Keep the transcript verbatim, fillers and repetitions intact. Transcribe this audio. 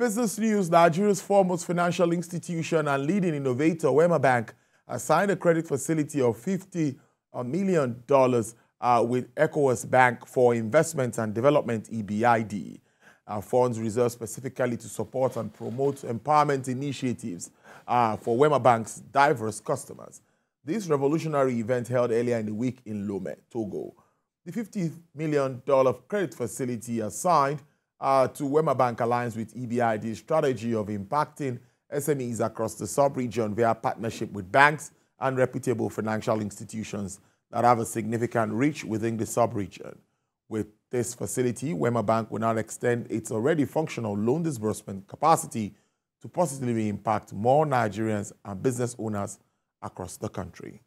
Business news: Nigeria's foremost financial institution and leading innovator, Wema Bank, has signed a credit facility of fifty million dollars uh, with ECOWAS Bank for Investment and Development, E B I D. Our funds reserved specifically to support and promote empowerment initiatives uh, for Wema Bank's diverse customers. This revolutionary event held earlier in the week in Lome, Togo. The fifty million dollars credit facility assigned uh, to Wema Bank aligns with E B I D's strategy of impacting S M Es across the sub-region via partnership with banks and reputable financial institutions that have a significant reach within the sub-region. With this facility, Wema Bank will now extend its already functional loan disbursement capacity to positively impact more Nigerians and business owners across the country.